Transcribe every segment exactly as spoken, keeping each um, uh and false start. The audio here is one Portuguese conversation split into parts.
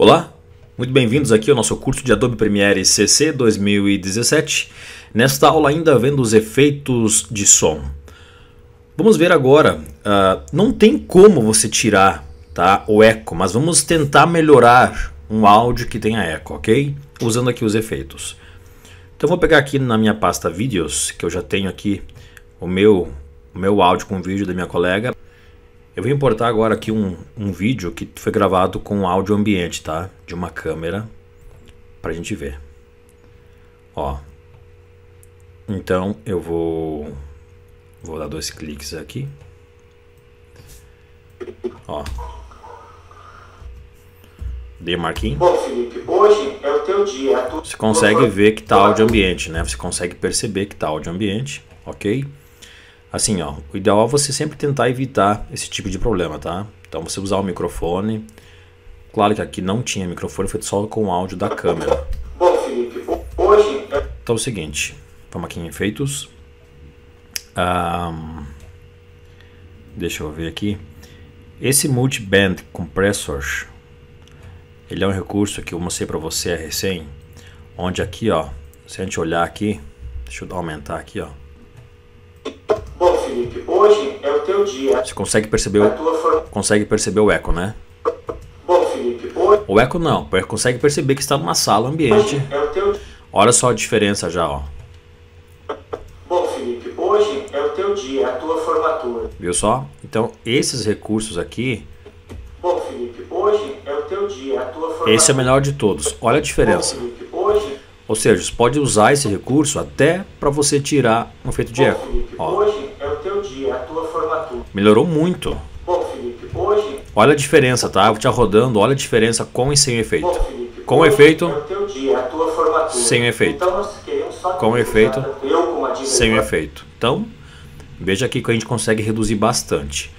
Olá, muito bem-vindos aqui ao nosso curso de Adobe Premiere C C dois mil e dezessete. Nesta aula ainda vendo os efeitos de som. Vamos ver agora, uh, não tem como você tirar, tá, o eco, mas vamos tentar melhorar um áudio que tenha eco, ok? Usando aqui os efeitos. Então eu vou pegar aqui na minha pasta vídeos, que eu já tenho aqui o meu, o meu áudio com vídeo da minha colega. Eu vou importar agora aqui um, um vídeo que foi gravado com áudio ambiente, tá? De uma câmera, pra gente ver. Ó. Então eu vou vou dar dois cliques aqui. Ó. Dei marquinho. Bom, Felipe, hoje é o teu dia. Tu... Você consegue ver que tá áudio ambiente, né? Você consegue perceber que tá áudio ambiente, ok? Assim, ó, o ideal é você sempre tentar evitar esse tipo de problema, tá? Então você usar o microfone. Claro que aqui não tinha microfone, foi só com o áudio da câmera. Bom, Felipe, hoje... Então é o seguinte, vamos aqui em efeitos. Um, deixa eu ver aqui. Esse multiband compressor, ele é um recurso que eu mostrei pra você recém, onde aqui, ó, se a gente olhar aqui, deixa eu aumentar aqui, ó. Bom, Felipe, hoje é o teu dia. Você consegue perceber o, tua... consegue perceber o eco, né? Bom, Felipe, hoje... O eco não, consegue perceber que está numa sala ambiente. É o teu... Olha só a diferença já, ó. Bom, Felipe, hoje é o teu dia, a tua formatura. Viu só? Então, esses recursos aqui... Bom, Felipe, hoje é o teu dia, a tua formatura. Esse é o melhor de todos. Olha a diferença. Bom, Felipe, hoje... Ou seja, você pode usar esse recurso até para você tirar um efeito de eco. Bom, Felipe, hoje é o teu dia, a tua formatura. Melhorou muito. Bom, Felipe, hoje... Olha a diferença, tá? Eu vou te rodando, olha a diferença com e sem efeito. Bom, Felipe, com efeito, é o teu dia, a tua formatura. Sem efeito. Então, só com efeito, eu, com sem efeito. Então, veja aqui que a gente consegue reduzir bastante.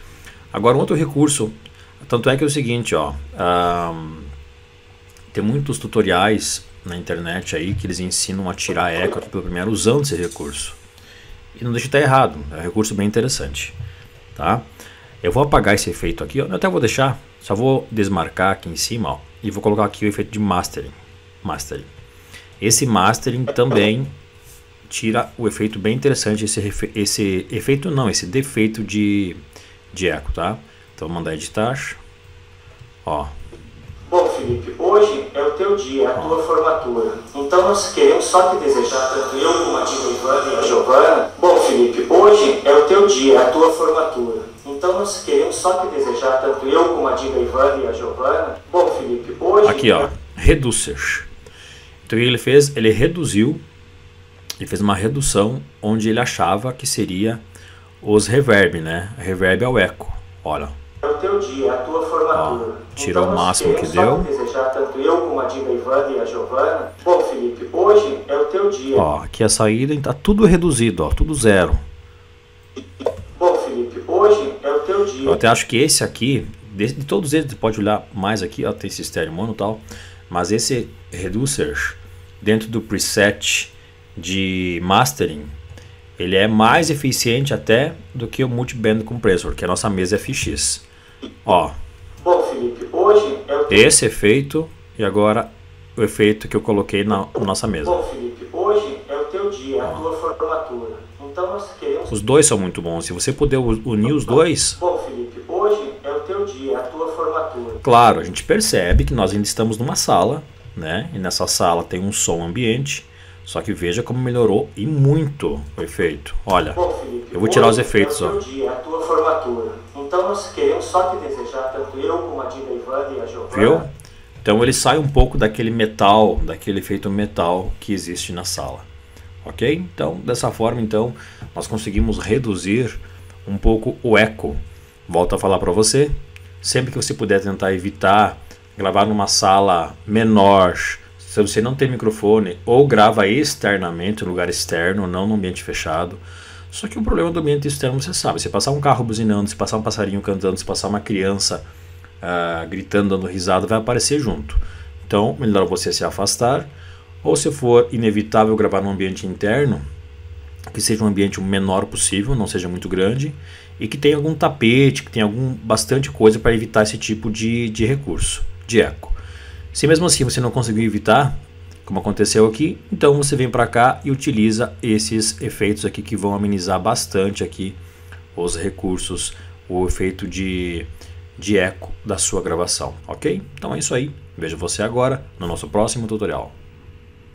Agora, um outro recurso, tanto é que é o seguinte, ó, hum, tem muitos tutoriais na internet aí que eles ensinam a tirar eco aqui pelo primeiro usando esse recurso, e não deixa de estar errado, é um recurso bem interessante, tá? Eu vou apagar esse efeito aqui, ó. Eu até vou deixar, só vou desmarcar aqui em cima, ó, e vou colocar aqui o efeito de mastering. Mastering, esse mastering também tira o efeito bem interessante, esse, esse efeito não, esse defeito de, de eco, tá? Então vou mandar editar, ó. Bom, Felipe, hoje é o teu dia, a tua formatura. Então nós queremos só te desejar, tanto eu como a Dina Ivana e a Giovana. Bom, Felipe, hoje é o teu dia, a tua formatura. Então nós queremos só te desejar, tanto eu como a Dina Ivana e a Giovana. Bom, Felipe, hoje... Aqui, ó, reducer. Então o que ele fez? Ele reduziu, ele fez uma redução onde ele achava que seria os reverb, né? Reverb ao eco, olha. É o teu dia, a tua formatura. Ó, tirou então, o máximo que deu. Desejar, tanto eu como a Dina Ivana e a Giovana. Bom, Felipe, hoje é o teu dia. Ó, aqui a saída está tudo reduzido, ó, tudo zero. Bom, Felipe, hoje é o teu dia. Eu até acho que esse aqui, de, de todos eles, você pode olhar mais aqui, ó, tem esse estéreo mono e tal, mas esse reducer dentro do preset de mastering, ele é mais eficiente até do que o multiband compressor, que a nossa mesa é F X. Ó. Bom, Felipe, hoje eu... Esse efeito e agora o efeito que eu coloquei na nossa mesa. Bom, Felipe, hoje é o teu dia, a tua formatura. Então nós queremos... Os dois são muito bons. Se você puder unir os dois... Bom, Felipe, hoje é o teu dia, a tua formatura. Claro, a gente percebe que nós ainda estamos numa sala, né? E nessa sala tem um som ambiente. Só que veja como melhorou e muito o efeito. Olha, bom, Felipe, eu vou tirar os efeitos, é o teu ó. Dia, a tua formatura. Então nós queremos só te desejar, tanto eu como a Dina Ivana e a Giovana. Viu? Então ele sai um pouco daquele metal, daquele efeito metal que existe na sala. Ok? Então, dessa forma, então, nós conseguimos reduzir um pouco o eco. Volto a falar para você, sempre que você puder tentar evitar gravar numa sala menor, se você não tem microfone, ou grava externamente, em lugar externo, não no ambiente fechado. Só que o problema do ambiente externo, você sabe, se passar um carro buzinando, se passar um passarinho cantando, se passar uma criança ah, gritando, dando risada, vai aparecer junto. Então, melhor você se afastar, ou se for inevitável gravar num ambiente interno, que seja um ambiente o menor possível, não seja muito grande, e que tenha algum tapete, que tenha algum, bastante coisa para evitar esse tipo de, de recurso, de eco. Se mesmo assim você não conseguiu evitar, como aconteceu aqui, então você vem para cá e utiliza esses efeitos aqui que vão amenizar bastante aqui os recursos, o efeito de, de eco da sua gravação, ok? Então é isso aí, vejo você agora no nosso próximo tutorial.